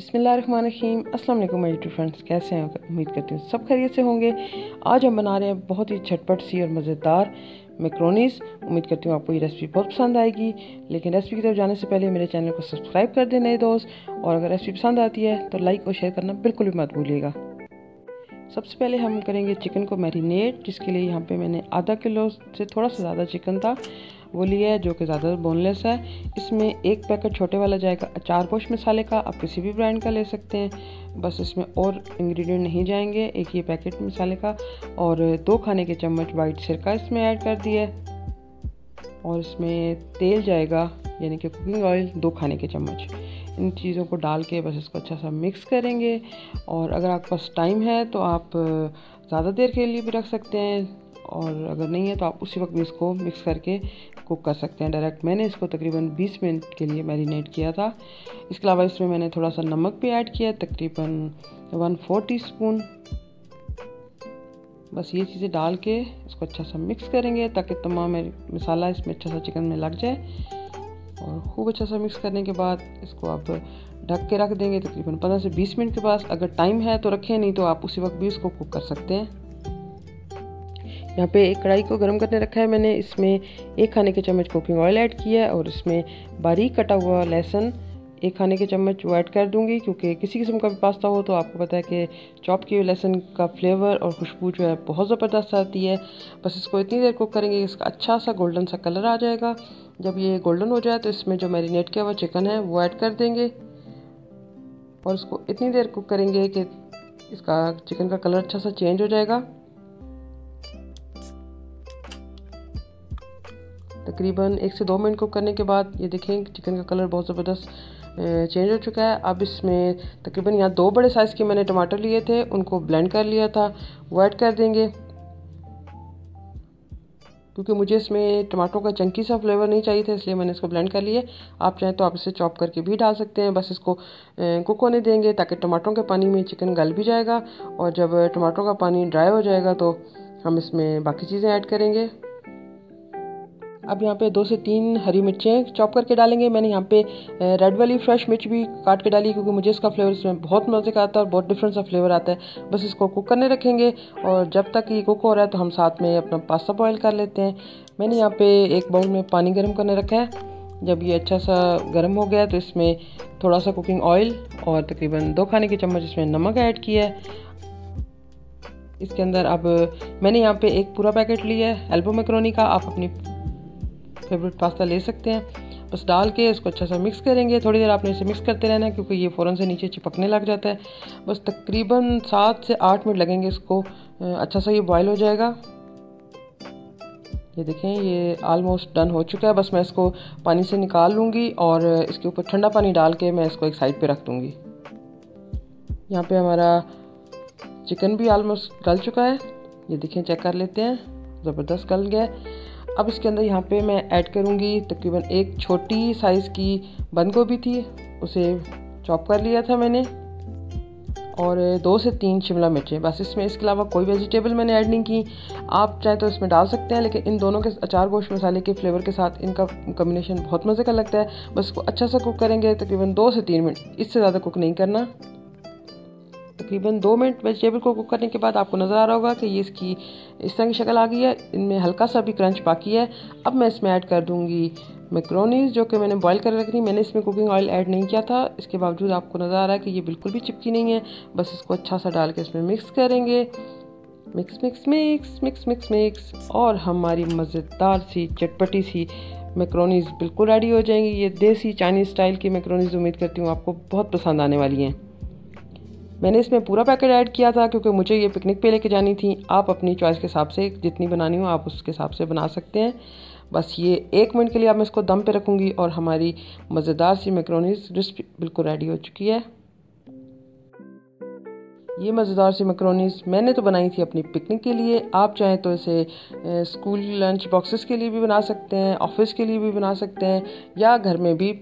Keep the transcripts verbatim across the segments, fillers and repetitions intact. बिस्मिल्लाहिर्रहमानिर्रहीम। अस्सलाम वालेकुम माय डियर फ्रेंड्स, कैसे हैं? उम्मीद करती हूँ सब खैरियत से होंगे। आज हम बना रहे हैं बहुत ही झटपट सी और मज़ेदार मैक्रोनीज़। उम्मीद करती हूँ आपको ये रेसिपी बहुत पसंद आएगी। लेकिन रेसिपी की तरफ जाने से पहले मेरे चैनल को सब्सक्राइब कर दें नए दोस्त, और अगर रेसिपी पसंद आती है तो लाइक और शेयर करना बिल्कुल भी मत भूलिएगा। सबसे पहले हम करेंगे चिकन को मैरिनेट, जिसके लिए यहाँ पे मैंने आधा किलो से थोड़ा सा ज़्यादा चिकन था वो लिया है, जो कि ज़्यादा बोनलेस है। इसमें एक पैकेट छोटे वाला जाएगा अचारपोश मसाले का, आप किसी भी ब्रांड का ले सकते हैं, बस इसमें और इंग्रेडिएंट नहीं जाएंगे। एक ये पैकेट मसाले का और दो खाने के चम्मच वाइट सिरका इसमें ऐड कर दिया और इसमें तेल जाएगा, यानी कि कुकिंग ऑयल दो खाने के चम्मच। इन चीज़ों को डाल के बस इसको अच्छा सा मिक्स करेंगे। और अगर आपके पास टाइम है तो आप ज़्यादा देर के लिए भी रख सकते हैं, और अगर नहीं है तो आप उसी वक्त भी इसको मिक्स करके कुक कर सकते हैं डायरेक्ट। मैंने इसको तकरीबन बीस मिनट के लिए मैरिनेट किया था। इसके अलावा इसमें मैंने थोड़ा सा नमक भी ऐड किया, तकरीबन वन फोर टी स्पून। बस ये चीज़ें डाल के इसको अच्छा सा मिक्स करेंगे ताकि तमाम मसाला इसमें अच्छा सा चिकन में लग जाए। और खूब अच्छा सा मिक्स करने के बाद इसको आप ढक के रख देंगे तकरीबन पंद्रह से बीस मिनट के पास। अगर टाइम है तो रखें, नहीं तो आप उसी वक्त भी इसको कुक कर सकते हैं। यहाँ पे एक कढ़ाई को गर्म करने रखा है मैंने, इसमें एक खाने के चम्मच कुकिंग ऑयल ऐड किया है और इसमें बारीक कटा हुआ लहसुन एक खाने के चम्मच वो ऐड कर दूंगी, क्योंकि किसी किस्म का भी पास्ता हो तो आपको पता है कि चॉप किए हुए लहसुन का फ्लेवर और खुशबू जो है बहुत ज़बरदस्त आती है। बस इसको इतनी देर कुक करेंगे, इसका अच्छा सा गोल्डन सा कलर आ जाएगा। जब ये गोल्डन हो जाए तो इसमें जो मैरिनेट किया हुआ चिकन है वो ऐड कर देंगे और इसको इतनी देर कुक करेंगे कि इसका चिकन का कलर अच्छा सा चेंज हो जाएगा। तकरीबन एक से दो मिनट कुक करने के बाद ये देखें चिकन का कलर बहुत ज़बरदस्त चेंज हो चुका है। अब इसमें तकरीबन यहाँ दो बड़े साइज़ के मैंने टमाटर लिए थे, उनको ब्लेंड कर लिया था, वो ऐड कर देंगे, क्योंकि मुझे इसमें टमाटरों का चंकी सा फ्लेवर नहीं चाहिए था इसलिए मैंने इसको ब्लेंड कर लिया। आप चाहें तो आप इसे चॉप करके भी डाल सकते हैं। बस इसको कुक होने देंगे ताकि टमाटरों के पानी में चिकन गल भी जाएगा, और जब टमाटरों का पानी ड्राई हो जाएगा तो हम इसमें बाकी चीज़ें ऐड करेंगे। अब यहाँ पे दो से तीन हरी मिर्चें चॉप करके डालेंगे। मैंने यहाँ पे रेड वाली फ्रेश मिर्च भी काट के डाली, क्योंकि मुझे इसका फ्लेवर इसमें बहुत मज़े का आता है और बहुत डिफरेंट सा फ्लेवर आता है। बस इसको कुक करने रखेंगे, और जब तक ये कुक हो रहा है तो हम साथ में अपना पास्ता बॉयल कर लेते हैं। मैंने यहाँ पे एक बाउल में पानी गर्म करने रखा है। जब ये अच्छा सा गर्म हो गया तो इसमें थोड़ा सा कुकिंग ऑयल और तकरीबन दो खाने के चम्मच इसमें नमक ऐड किया है। इसके अंदर अब मैंने यहाँ पे एक पूरा पैकेट लिया है एल्बो मैक्रोनी का, आप अपनी फेवरेट पास्ता ले सकते हैं। बस डाल के इसको अच्छा सा मिक्स करेंगे। थोड़ी देर आपने इसे मिक्स करते रहना है, क्योंकि ये फ़ौरन से नीचे चिपकने लग जाता है। बस तकरीबन सात से आठ मिनट लगेंगे, इसको अच्छा सा ये बॉयल हो जाएगा। ये देखें ये आलमोस्ट डन हो चुका है। बस मैं इसको पानी से निकाल लूँगी और इसके ऊपर ठंडा पानी डाल के मैं इसको एक साइड पर रख दूँगी। यहाँ पर हमारा चिकन भी आलमोस्ट गल चुका है, ये देखें चेक कर लेते हैं, ज़बरदस्त गल गया। अब इसके अंदर यहाँ पे मैं ऐड करूँगी तकरीबन एक छोटी साइज़ की बंद गोभी थी, उसे चॉप कर लिया था मैंने, और दो से तीन शिमला मिर्चें। बस इसमें इसके अलावा कोई वेजिटेबल मैंने ऐड नहीं की, आप चाहे तो इसमें डाल सकते हैं, लेकिन इन दोनों के अचार गोश्त मसाले के फ्लेवर के साथ इनका कम्बिनेशन बहुत मज़े का लगता है। बस इसको अच्छा सा कुक करेंगे तकरीबन दो से तीन मिनट, इससे ज़्यादा कुक नहीं करना। तकरीबन दो मिनट वेजिटेबल को कुक करने के बाद आपको नज़र आ रहा होगा कि ये इसकी इस तरह की शक्ल आ गई है, इनमें हल्का सा भी क्रंच बाकी है। अब मैं इसमें ऐड कर दूंगी मैक्रोनीज़, जो कि मैंने बॉईल कर रखी थी। मैंने इसमें कुकिंग ऑयल ऐड नहीं किया था, इसके बावजूद आपको नज़र आ रहा है कि ये बिल्कुल भी चिपकी नहीं है। बस इसको अच्छा सा डाल के इसमें मिक्स करेंगे, mix mix mix mix mix mix, और हमारी मज़ेदार सी चटपटी सी मैक्रोनीज़ बिल्कुल रेडी हो जाएंगी। ये देसी चाइनीज़ स्टाइल की मैक्रोनीज़ उम्मीद करती हूँ आपको बहुत पसंद आने वाली हैं। मैंने इसमें पूरा पैकेट ऐड किया था क्योंकि मुझे ये पिकनिक पे लेके जानी थी। आप अपनी चॉइस के हिसाब से जितनी बनानी हो आप उसके हिसाब से बना सकते हैं। बस ये एक मिनट के लिए अब मैं इसको दम पे रखूँगी, और हमारी मज़ेदार सी मैक्रोनीज़ रेसिपी बिल्कुल रेडी हो चुकी है। ये मज़ेदार सी मैक्रोनीज़ मैंने तो बनाई थी अपनी पिकनिक के लिए, आप चाहें तो इसे स्कूल लंच बॉक्सेस के लिए भी बना सकते हैं, ऑफिस के लिए भी बना सकते हैं, या घर में भी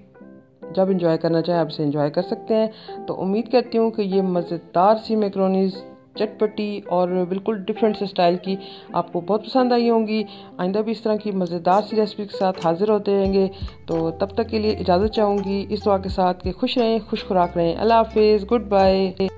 जब इंजॉय करना चाहें आप इसे इंजॉय कर सकते हैं। तो उम्मीद करती हूँ कि ये मज़ेदार सी मैक्रोनीज़ चटपटी और बिल्कुल डिफरेंट स्टाइल की आपको बहुत पसंद आई होंगी। आइंदा भी इस तरह की मज़ेदार सी रेसिपी के साथ हाज़िर होते रहेंगे। तो तब तक के लिए इजाज़त चाहूँगी इस दुआ के साथ कि खुश रहें, खुश खुराक रहें। अल्लाह हाफिज़, गुड बाय।